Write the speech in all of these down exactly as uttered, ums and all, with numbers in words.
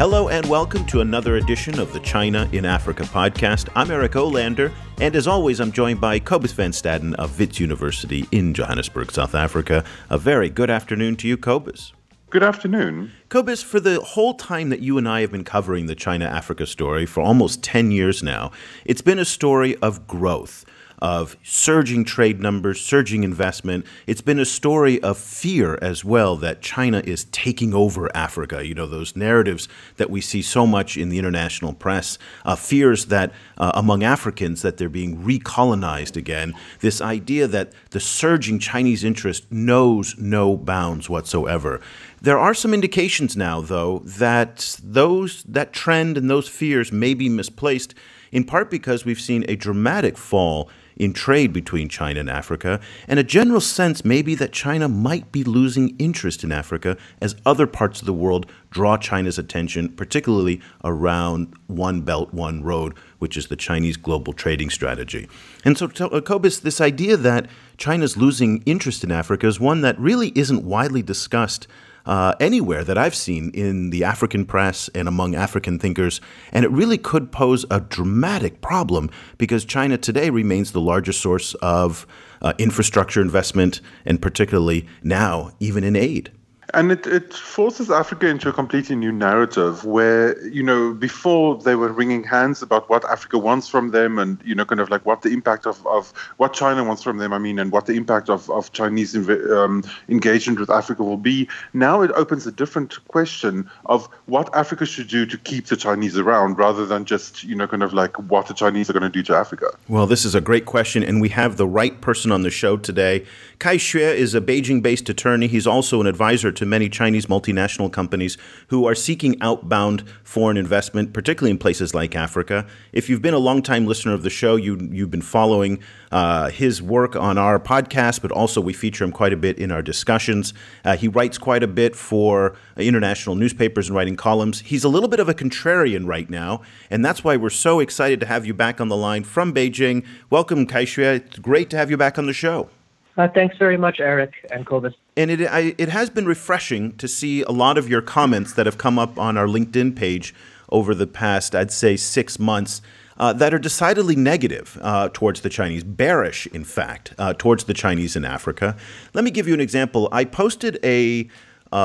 Hello and welcome to another edition of the China in Africa podcast. I'm Eric Olander, and as always, I'm joined by Kobus van Staden of Wits University in Johannesburg, South Africa. A very good afternoon to you, Kobus. Good afternoon. Kobus, for the whole time that you and I have been covering the China-Africa story, for almost ten years now, it's been a story of growth, of surging trade numbers, surging investment. It's been a story of fear as well, that China is taking over Africa. You know, those narratives that we see so much in the international press, uh, fears that uh, among Africans that they're being recolonized again, this idea that the surging Chinese interest knows no bounds whatsoever. There are some indications now, though, that those that trend and those fears may be misplaced, in part because we've seen a dramatic fall in trade between China and Africa, and a general sense maybe that China might be losing interest in Africa as other parts of the world draw China's attention, particularly around One Belt, One Road, which is the Chinese global trading strategy. And so, Kobus, this idea that China's losing interest in Africa is one that really isn't widely discussed Uh, anywhere that I've seen in the African press and among African thinkers, and it really could pose a dramatic problem because China today remains the largest source of uh, infrastructure investment, and particularly now even in aid. And it, it forces Africa into a completely new narrative where, you know, before they were wringing hands about what Africa wants from them and, you know, kind of like what the impact of, of what China wants from them, I mean, and what the impact of, of Chinese um, engagement with Africa will be. Now it opens a different question of what Africa should do to keep the Chinese around rather than just, you know, kind of like what the Chinese are going to do to Africa. Well, this is a great question, and we have the right person on the show today. Kai Xue is a Beijing-based attorney. He's also an advisor to to many Chinese multinational companies who are seeking outbound foreign investment, particularly in places like Africa. If you've been a longtime listener of the show, you, you've been following uh, his work on our podcast, but also we feature him quite a bit in our discussions. Uh, he writes quite a bit for international newspapers and writing columns. He's a little bit of a contrarian right now, and that's why we're so excited to have you back on the line from Beijing. Welcome, Kai Xue. It's great to have you back on the show. Uh, thanks very much, Eric and Kobus. And it, I, it has been refreshing to see a lot of your comments that have come up on our LinkedIn page over the past, I'd say, six months uh, that are decidedly negative uh, towards the Chinese, bearish, in fact, uh, towards the Chinese in Africa. Let me give you an example. I posted a, uh,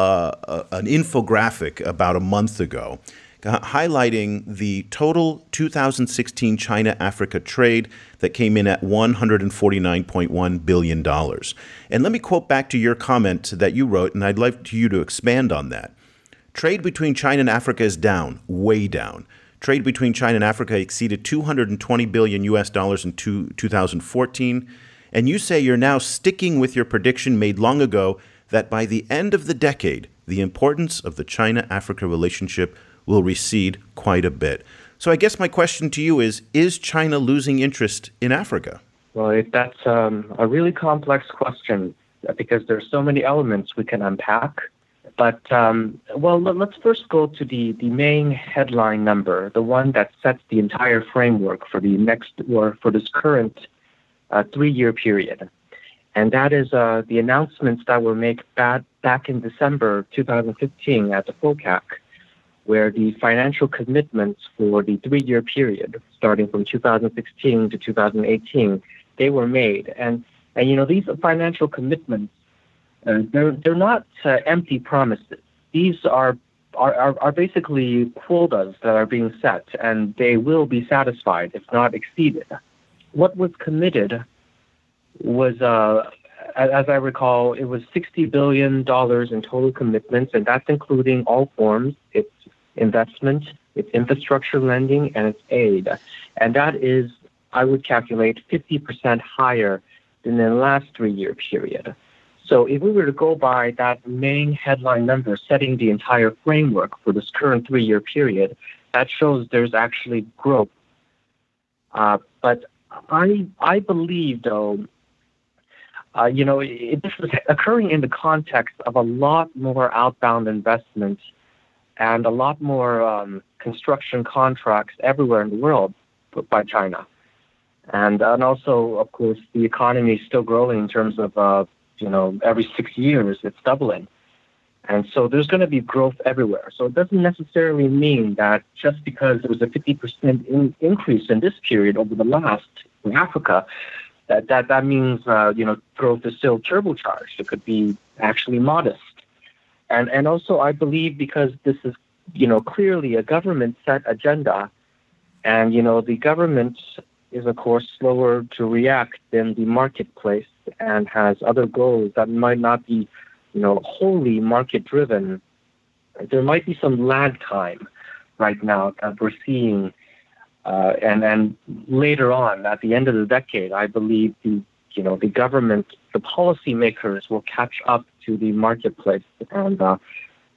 a an infographic about a month ago Uh, highlighting the total two thousand sixteen China-Africa trade that came in at one hundred forty-nine point one billion dollars. And let me quote back to your comment that you wrote, and I'd like you to expand on that. Trade between China and Africa is down, way down. Trade between China and Africa exceeded two hundred twenty billion U S dollars in two thousand fourteen. And you say you're now sticking with your prediction made long ago that by the end of the decade, the importance of the China-Africa relationship will recede quite a bit. So I guess my question to you is, is China losing interest in Africa? Well, it, that's um, a really complex question because there's so many elements we can unpack. But, um, well, let's first go to the, the main headline number, the one that sets the entire framework for the next, or for this current uh, three-year period. And that is uh, the announcements that were made back, back in December two thousand fifteen at the FOCAC, where the financial commitments for the three-year period, starting from two thousand sixteen to two thousand eighteen, they were made. And, and you know, these financial commitments, uh, they're, they're not uh, empty promises. These are, are, are, are basically quotas that are being set, and they will be satisfied if not exceeded. What was committed was, uh, as I recall, it was sixty billion dollars in total commitments, and that's including all forms. It's investment, it's infrastructure lending, and it's aid. And that is, I would calculate, fifty percent higher than the last three-year period. So if we were to go by that main headline number setting the entire framework for this current three-year period, that shows there's actually growth. Uh, but I, I believe, though, uh, you know, it, this is occurring in the context of a lot more outbound investment and a lot more um, construction contracts everywhere in the world put by China. And, and also, of course, the economy is still growing in terms of, uh, you know, every six years it's doubling. And so there's going to be growth everywhere. So it doesn't necessarily mean that just because there was a fifty percent in increase in this period over the last in Africa, that that, that means, uh, you know, growth is still turbocharged. It could be actually modest. And and also, I believe because this is, you know, clearly a government-set agenda, and, you know, the government is, of course, slower to react than the marketplace and has other goals that might not be, you know, wholly market-driven. There might be some lag time right now that we're seeing. Uh, and then later on, at the end of the decade, I believe the, you know, the government, the policymakers will catch up to the marketplace. And, uh,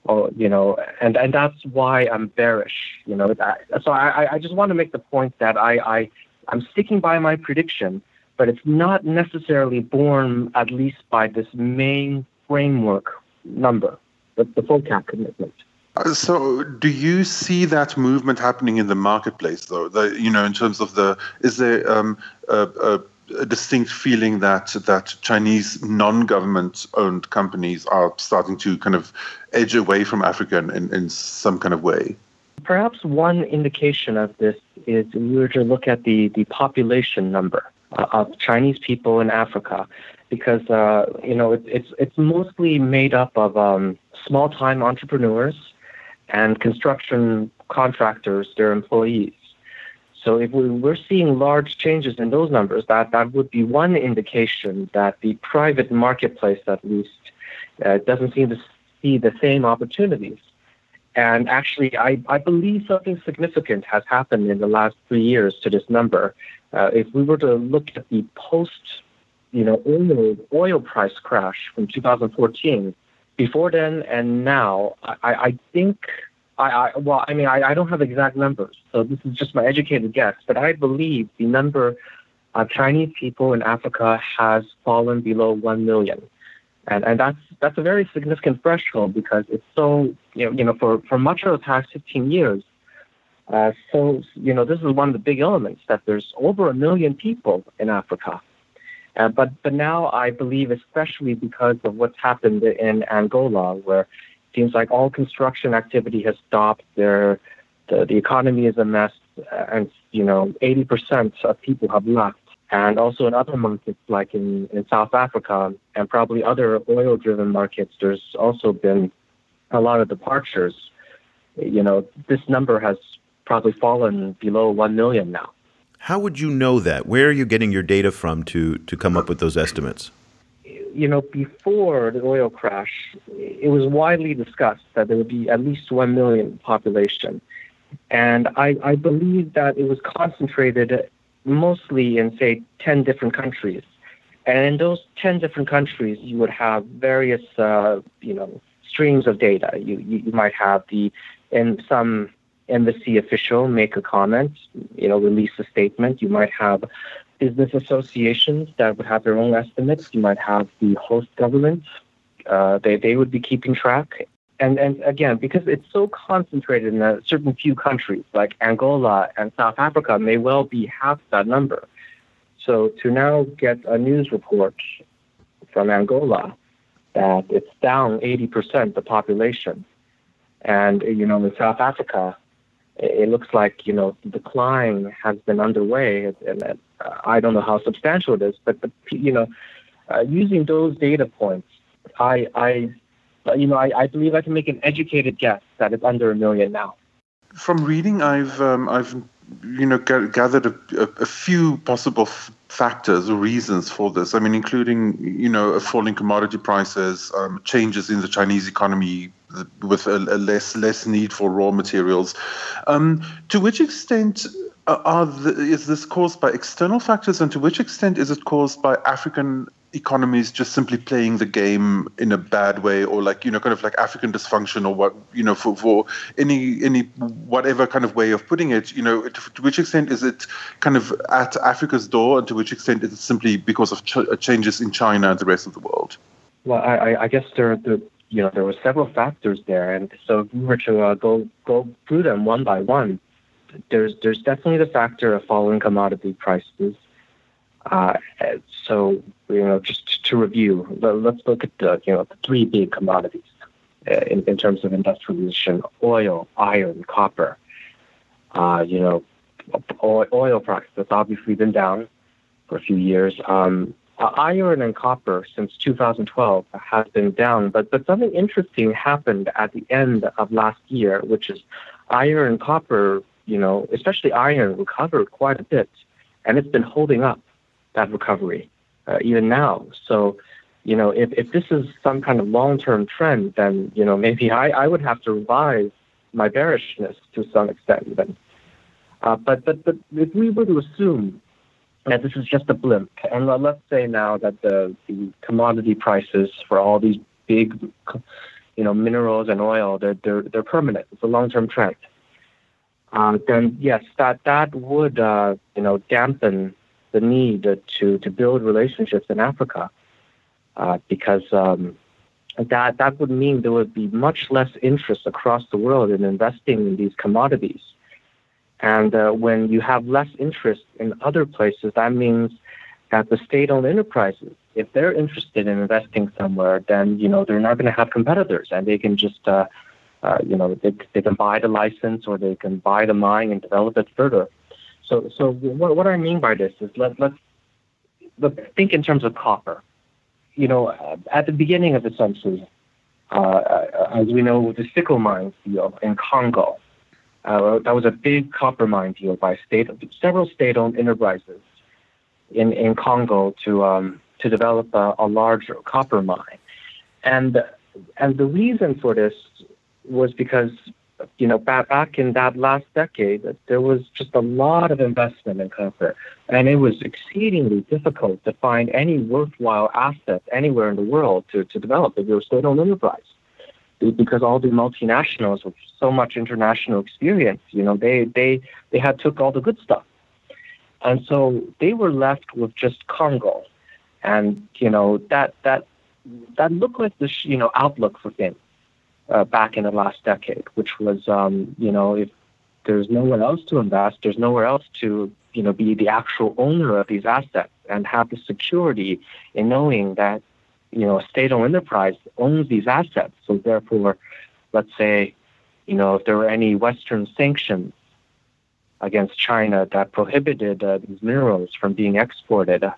oh, you know, and, and that's why I'm bearish, you know. So I, I just want to make the point that I, I, I'm sticking by my prediction, but it's not necessarily borne, at least by this main framework number, the, the FOCAC commitment. So do you see that movement happening in the marketplace, though? The, you know, in terms of the, is there um, a, a, a distinct feeling that that Chinese non-government-owned companies are starting to kind of edge away from Africa in, in some kind of way? Perhaps one indication of this is if we were to look at the, the population number of Chinese people in Africa, because, uh, you know, it, it's, it's mostly made up of um, small-time entrepreneurs and construction contractors, their employees. So if we we're seeing large changes in those numbers, that, that would be one indication that the private marketplace, at least, uh, doesn't seem to see the same opportunities. And actually, I, I believe something significant has happened in the last three years to this number. Uh, if we were to look at the post, you know, oil, oil price crash from two thousand fourteen, before then and now, I, I think, I, I well, I mean, I, I don't have exact numbers, so this is just my educated guess, but I believe the number of Chinese people in Africa has fallen below one million. And and that's that's a very significant threshold because it's so, you know, you know for, for much of the past fifteen years, uh, so, you know, this is one of the big elements that there's over a million people in Africa. Uh, but but now I believe, especially because of what's happened in Angola, where it seems like all construction activity has stopped. There, the, the economy is a mess, and you know, eighty percent of people have left. And also in other markets, like in, in South Africa, and probably other oil-driven markets, there's also been a lot of departures. You know, this number has probably fallen below one million now. How would you know that? Where are you getting your data from to, to come up with those estimates? You know, before the oil crash, it was widely discussed that there would be at least one million population. And I, I believe that it was concentrated mostly in, say, ten different countries. And in those ten different countries, you would have various, uh, you know, streams of data. You, you, you might have the, in some embassy official make a comment, you know, release a statement. You might have business associations that would have their own estimates. You might have the host government. Uh, they, they would be keeping track. And, and again, because it's so concentrated in a certain few countries, like Angola and South Africa may well be half that number. So to now get a news report from Angola that it's down eighty percent the population, and, you know, in South Africa, it looks like, you know, the decline has been underway, and I don't know how substantial it is, but, the, you know, uh, using those data points, I, I you know, I, I believe I can make an educated guess that it's under a million now. From reading, I've, um, I've you know, g- gathered a, a few possible f- factors or reasons for this. I mean, including, you know, falling commodity prices, um, changes in the Chinese economy with a, a less less need for raw materials. Um, to which extent are the, is this caused by external factors, and to which extent is it caused by African economies just simply playing the game in a bad way, or like, you know, kind of like African dysfunction, or what, you know, for, for any any whatever kind of way of putting it, you know, to, to which extent is it kind of at Africa's door, and to which extent is it simply because of ch- changes in China and the rest of the world? Well, I, I guess there the you know there were several factors there, and so if we were to uh, go go through them one by one, there's there's definitely the factor of falling commodity prices. Uh, so, you know, just to review, let's look at the, you know, the three big commodities. uh, in, in terms of industrialization, oil, iron, copper. Uh, you know, oil, oil price that's obviously been down for a few years. Um, iron and copper since two thousand twelve has been down, but, but something interesting happened at the end of last year, which is iron and copper, you know, especially iron recovered quite a bit, and it's been holding up that recovery uh, even now. So, you know, if, if this is some kind of long-term trend, then, you know, maybe I, I would have to revise my bearishness to some extent even. Uh, but, but, but if we were to assume that this is just a blimp, and let's say now that the, the commodity prices for all these big, you know, minerals and oil, they're, they're, they're permanent. It's a long-term trend. Uh, then, yes, that, that would, uh, you know, dampen the need to, to build relationships in Africa, uh, because um, that, that would mean there would be much less interest across the world in investing in these commodities. And uh, when you have less interest in other places, that means that the state-owned enterprises, if they're interested in investing somewhere, then, you know, they're not going to have competitors, and they can just, uh, uh, you know, they, they can buy the license, or they can buy the mine and develop it further. So, so what, what I mean by this is let, let's, let's think in terms of copper. You know, at the beginning of the century, uh, as we know, the Sickle Mine deal in Congo, Uh, that was a big copper mine deal by state, several state-owned enterprises in, in Congo to um, to develop a, a larger copper mine, and and the reason for this was because, you know, back, back in that last decade, there was just a lot of investment in copper, and it was exceedingly difficult to find any worthwhile asset anywhere in the world to to develop if you're a state-owned enterprise. Because all the multinationals with so much international experience, you know, they, they, they had took all the good stuff. And so they were left with just Congo. And, you know, that that that looked like the, you know, outlook for things uh, back in the last decade, which was, um, you know, if there's nowhere else to invest, there's nowhere else to, you know, be the actual owner of these assets and have the security in knowing that, you know, a state-owned enterprise owns these assets. So therefore, let's say, you know, if there were any Western sanctions against China that prohibited uh, these minerals from being exported, uh,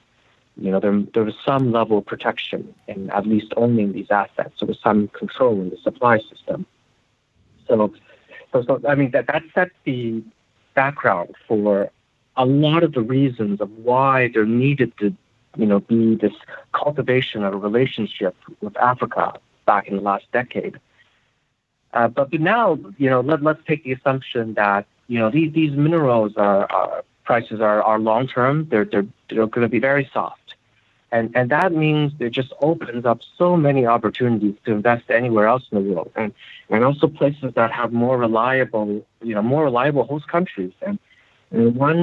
you know, there, there was some level of protection in at least owning these assets. There was some control in the supply system. So, so, so I mean, that, that sets the background for a lot of the reasons of why there needed to, you know, be this cultivation of a relationship with Africa back in the last decade. Uh, but now, you know, let, let's take the assumption that, you know, these, these minerals are, are prices are, are long-term. They're, they're, they're going to be very soft. And, and that means it just opens up so many opportunities to invest anywhere else in the world. And, and also places that have more reliable, you know, more reliable host countries. And, And one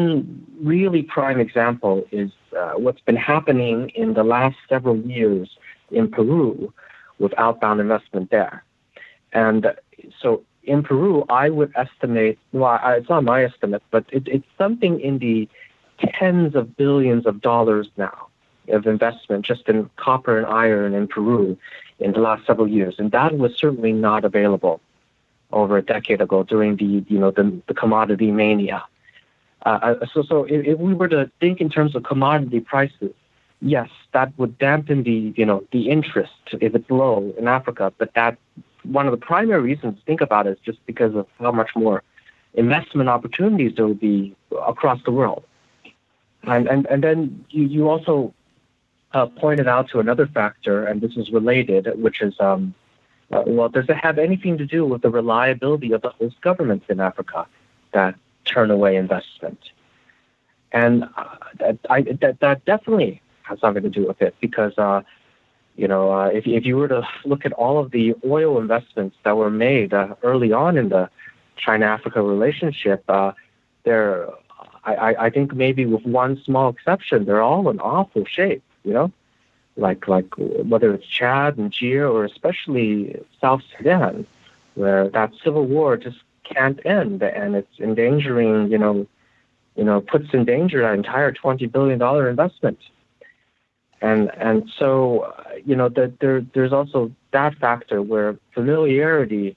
really prime example is uh, what's been happening in the last several years in Peru with outbound investment there. And so in Peru, I would estimate, well, it's not my estimate, but it, it's something in the tens of billions of dollars now of investment just in copper and iron in Peru in the last several years. And that was certainly not available over a decade ago during the, you know, the, the commodity mania. Uh, so, so if, if we were to think in terms of commodity prices, yes, that would dampen the, you know, the interest if it's low in Africa. But that one of the primary reasons to think about it is just because of how much more investment opportunities there will be across the world. And and, and then you, you also uh, pointed out to another factor, and this is related, which is um, uh, well, does it have anything to do with the reliability of the host governments in Africa that turn away investment? And uh, that, I, that that definitely has something to do with it, because uh, you know uh, if if you were to look at all of the oil investments that were made uh, early on in the China-Africa relationship, uh, they're I, I think maybe with one small exception, they're all in awful shape. You know, like like whether it's Chad, Niger, or especially South Sudan, where that civil war just can't end, and it's endangering, you know, you know, puts in danger an entire twenty billion dollars investment. And and so, you know, the, there there's also that factor where familiarity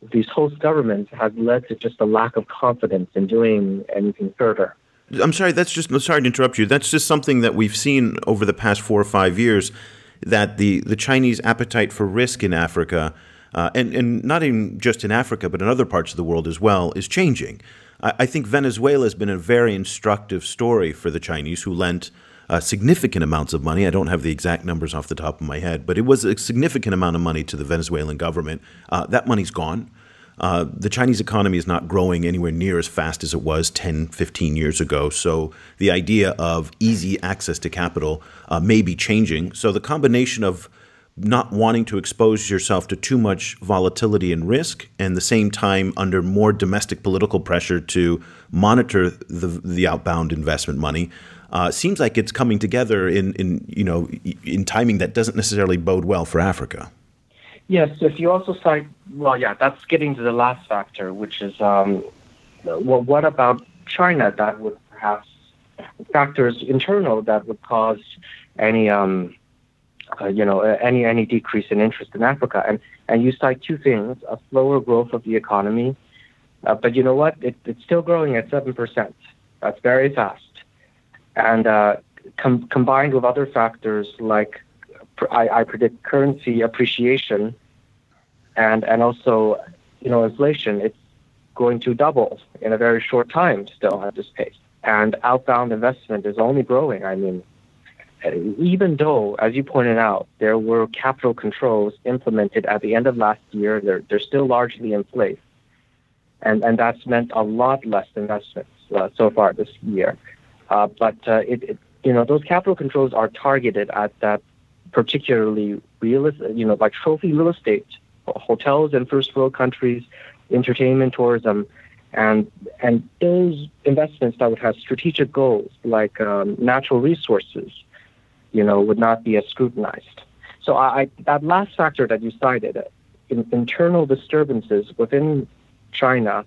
with these host governments has led to just a lack of confidence in doing anything further. I'm sorry, that's just, sorry to interrupt you. That's just something that we've seen over the past four or five years, that the, the Chinese appetite for risk in Africa, uh, and, and not even just in Africa, but in other parts of the world as well, is changing. I, I think Venezuela has been a very instructive story for the Chinese, who lent uh, significant amounts of money. I don't have the exact numbers off the top of my head, but it was a significant amount of money to the Venezuelan government. Uh, that money's gone. Uh, the Chinese economy is not growing anywhere near as fast as it was ten, fifteen years ago. So the idea of easy access to capital uh, may be changing. So the combination of not wanting to expose yourself to too much volatility and risk, and the same time under more domestic political pressure to monitor the, the outbound investment money, uh, seems like it's coming together in, in, you know, in timing that doesn't necessarily bode well for Africa. Yes, if you also cite, well, yeah, that's getting to the last factor, which is, um, well, what about China that would perhaps, factors internal that would cause any, um, uh, you know, any any decrease in interest in Africa? And, and you cite two things, a slower growth of the economy, uh, but you know what? It, it's still growing at seven percent. That's very fast. And uh, com combined with other factors like, I, I predict currency appreciation and and also, you know, inflation, it's going to double in a very short time still at this pace. And outbound investment is only growing. I mean, even though, as you pointed out, there were capital controls implemented at the end of last year, they're, they're still largely in place. And, and that's meant a lot less investments uh, so far this year. Uh, but, uh, it, it, you know, those capital controls are targeted at that particularly real, you know, like trophy real estate, hotels in first world countries, entertainment, tourism, and and those investments that would have strategic goals like um, natural resources, you know, would not be as scrutinized. So I, I that last factor that you cited, in, internal disturbances within China,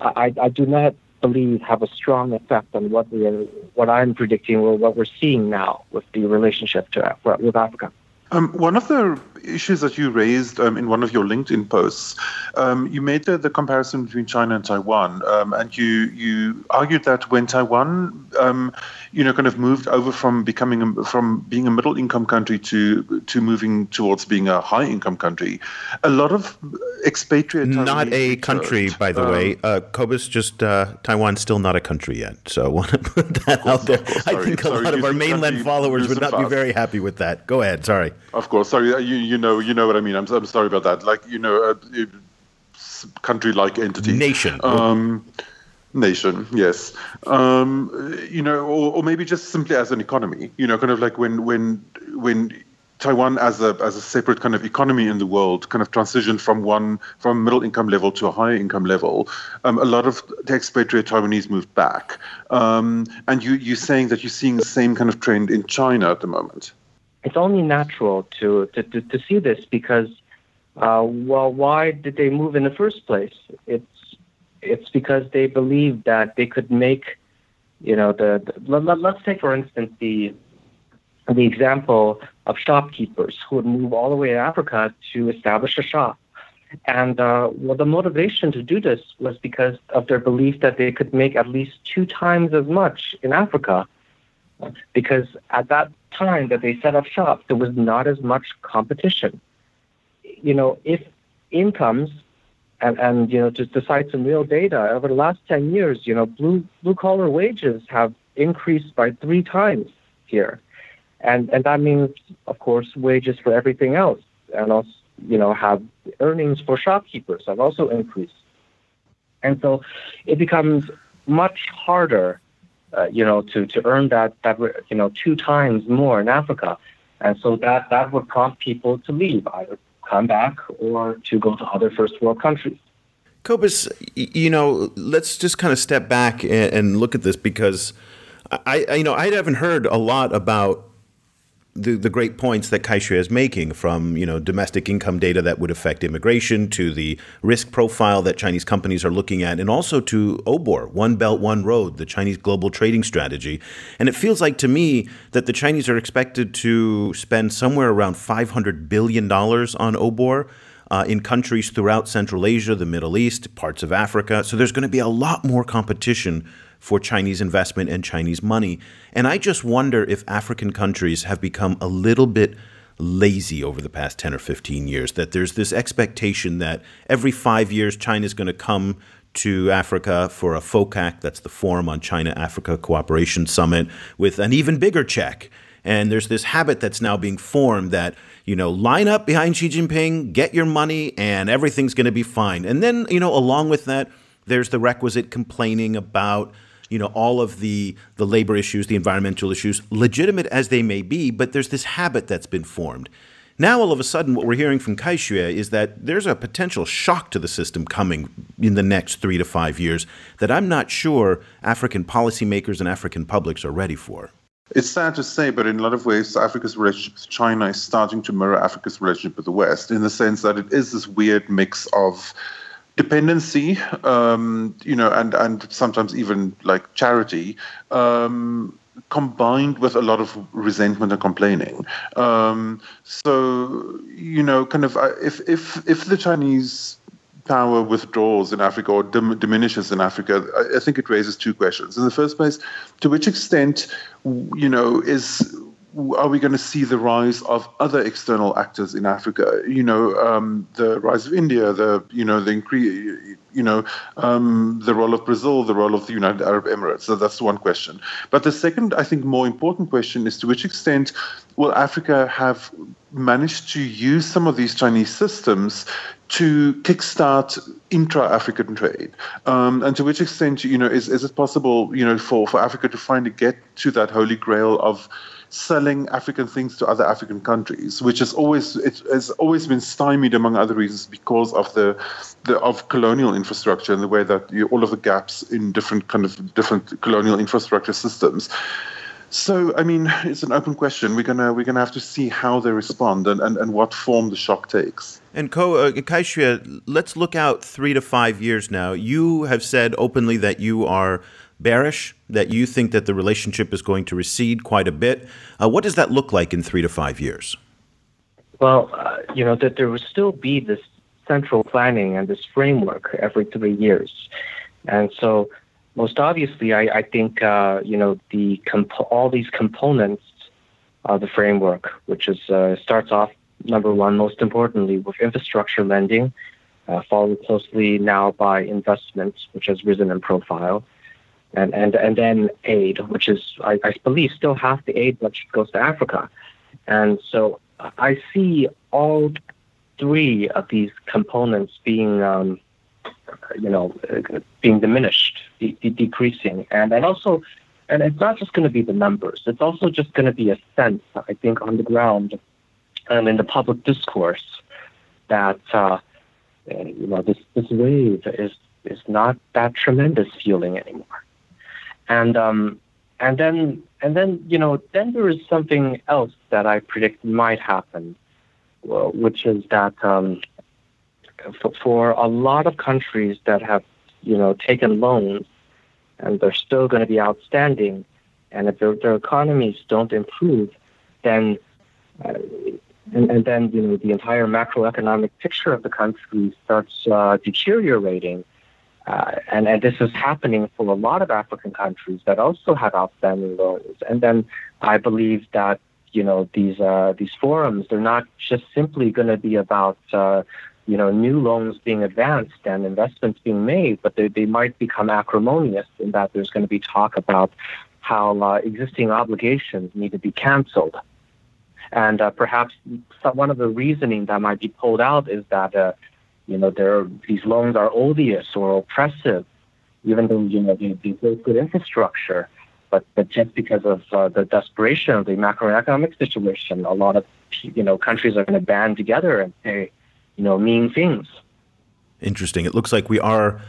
I, I do not believe have a strong effect on what we are, what I'm predicting or what we're seeing now with the relationship to with Africa. Um, one of the issues that you raised um, in one of your LinkedIn posts, um, you made the, the comparison between China and Taiwan, um, and you you argued that when Taiwan, um, you know, kind of moved over from becoming a, from being a middle income country to to moving towards being a high income country, a lot of expatriate Taiwanese not a country, observed, by the um, way. Uh, Kobus, just uh, Taiwan's still not a country yet, so I want to put that out there. Course, I think sorry, a lot of our mainland followers would not be very happy with that. Go ahead, sorry. Of course, sorry, you you know you know what I mean. I'm I'm sorry about that. Like you know, a, a country-like entity, nation, um, nation. Yes, um, you know, or, or maybe just simply as an economy. You know, kind of like when when when Taiwan as a as a separate kind of economy in the world kind of transitioned from one from middle income level to a higher income level. Um, a lot of the expatriate Taiwanese moved back, um, and you you're saying that you're seeing the same kind of trend in China at the moment. It's only natural to, to, to, to see this because, uh, well, why did they move in the first place? It's it's because they believed that they could make, you know, the, the let, let's take for instance the the example of shopkeepers who would move all the way to Africa to establish a shop, and uh, well, the motivation to do this was because of their belief that they could make at least two times as much in Africa, because at that time that they set up shop, there was not as much competition. You know, if incomes, and, and you know, to, to cite some real data, over the last ten years, you know, blue blue collar wages have increased by three times here. And, and that means, of course, wages for everything else. And also, you know, have earnings for shopkeepers have also increased. And so it becomes much harder Uh, you know, to, to earn that, that, you know, two times more in Africa. And so that, that would prompt people to leave, either come back or to go to other first world countries. Kobus, you know, let's just kind of step back and, and look at this because, I, I, you know, I haven't heard a lot about the, the great points that Kai Xue is making, from, you know, domestic income data that would affect immigration to the risk profile that Chinese companies are looking at, and also to O B O R, One Belt, One Road, the Chinese global trading strategy. And it feels like to me that the Chinese are expected to spend somewhere around five hundred billion dollars on O B O R uh, in countries throughout Central Asia, the Middle East, parts of Africa. So there's going to be a lot more competition for Chinese investment and Chinese money. And I just wonder if African countries have become a little bit lazy over the past ten or fifteen years, that there's this expectation that every five years China's going to come to Africa for a FOCAC, that's the Forum on China-Africa Cooperation Summit, with an even bigger check. And there's this habit that's now being formed that, you know, line up behind Xi Jinping, get your money, and everything's going to be fine. And then, you know, along with that, there's the requisite complaining about, you know, all of the, the labor issues, the environmental issues, legitimate as they may be, but there's this habit that's been formed. Now, all of a sudden, what we're hearing from Kai Xue is that there's a potential shock to the system coming in the next three to five years that I'm not sure African policymakers and African publics are ready for. It's sad to say, but in a lot of ways, Africa's relationship with China is starting to mirror Africa's relationship with the West, in the sense that it is this weird mix of dependency, um, you know, and, and sometimes even like charity, um, combined with a lot of resentment and complaining. Um, so, you know, kind of if, if, if the Chinese power withdraws in Africa or dim diminishes in Africa, I, I think it raises two questions. In the first place, to which extent, you know, is... are we going to see the rise of other external actors in Africa? You know, um, the rise of India, the you know the increase, you know, um, the role of Brazil, the role of the United Arab Emirates. So that's one question. But the second, I think, more important question is to which extent will Africa have managed to use some of these Chinese systems to kickstart intra-African trade, um, and to which extent, you know, is is it possible, you know, for for Africa to finally get to that holy grail of selling African things to other African countries, which has always it has always been stymied, among other reasons, because of the, the of colonial infrastructure and the way that you, all of the gaps in different kind of different colonial infrastructure systems. So, I mean, it's an open question. We're gonna we're gonna have to see how they respond and and, and what form the shock takes. And Ko, uh, Kai Xue, let's look out three to five years now. You have said openly that you are bearish, that you think that the relationship is going to recede quite a bit. Uh, what does that look like in three to five years? Well, uh, you know, that there will still be this central planning and this framework every three years. And so most obviously, I, I think, uh, you know, the comp all these components of the framework, which is uh, starts off, number one, most importantly, with infrastructure lending, uh, followed closely now by investment, which has risen in profile. And, and and then aid, which is, I, I believe, still half the aid which goes to Africa. And so I see all three of these components being, um, you know, being diminished, de de decreasing. And, and also, and it's not just going to be the numbers. It's also just going to be a sense, I think, on the ground and in the public discourse that, uh, you know, this, this wave is, is not that tremendous feeling anymore. And um, and then and then you know then there is something else that I predict might happen, which is that um, for, for a lot of countries that have you know taken loans and they're still going to be outstanding, and if their, their economies don't improve, then uh, and, and then you know the entire macroeconomic picture of the country starts uh, deteriorating. Uh, and, and this is happening for a lot of African countries that also have outstanding loans. And then I believe that, you know, these uh, these forums, they're not just simply going to be about, uh, you know, new loans being advanced and investments being made, but they, they might become acrimonious in that there's going to be talk about how uh, existing obligations need to be canceled. And uh, perhaps some, one of the reasoning that might be pulled out is that uh, You know, there are, these loans are odious or oppressive, even though, you know, they, they build good infrastructure. But, but just because of uh, the desperation of the macroeconomic situation, a lot of, you know, countries are going to band together and say, you know, mean things. Interesting. It looks like we are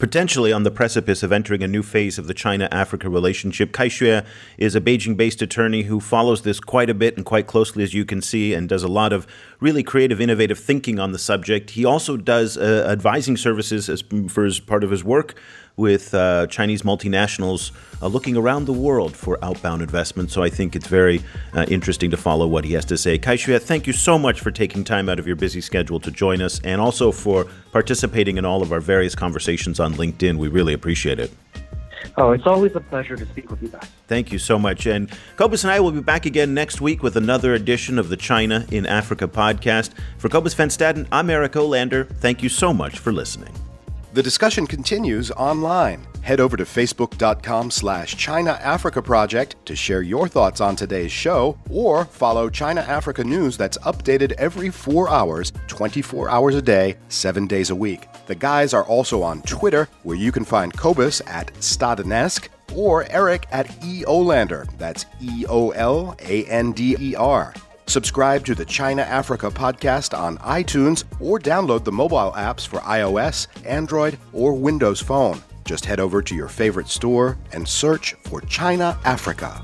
potentially on the precipice of entering a new phase of the China-Africa relationship. Kai Xue is a Beijing-based attorney who follows this quite a bit and quite closely, as you can see, and does a lot of really creative, innovative thinking on the subject. He also does uh, advising services as, for as part of his work with uh, Chinese multinationals uh, looking around the world for outbound investment. So I think it's very uh, interesting to follow what he has to say. Kai Xue, thank you so much for taking time out of your busy schedule to join us, and also for participating in all of our various conversations on LinkedIn. We really appreciate it. Oh, it's always a pleasure to speak with you guys. Thank you so much. And Kobus and I will be back again next week with another edition of the China in Africa podcast. For Kobus van Staden, I'm Eric Olander. Thank you so much for listening. The discussion continues online. Head over to facebook.com slash China Africa Project to share your thoughts on today's show, or follow China Africa News that's updated every four hours, twenty-four hours a day, seven days a week. The guys are also on Twitter, where you can find Kobus at Stadenesque or Eric at Eolander. That's E O L A N D E R. Subscribe to the China Africa podcast on iTunes, or download the mobile apps for iOS, Android, or Windows Phone. Just head over to your favorite store and search for China Africa.